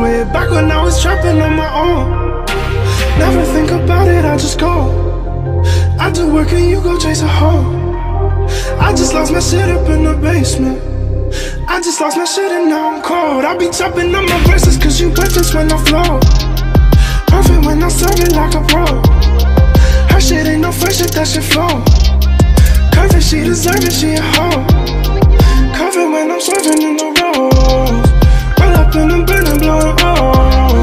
way back when I was trapping on my own. Never think about it, I just go. I do work and you go chase a home. I just lost my shit up in the basement. I just lost my shit and now I'm cold. I be chopping up my verses cause you witness when I flow. Perfect when I serve it like a pro. Her shit ain't no fresh shit, that shit flow. Perfect, she deserve it, she a hoe. Covered when I'm serving in the road. Roll up in the bin and blowing oh.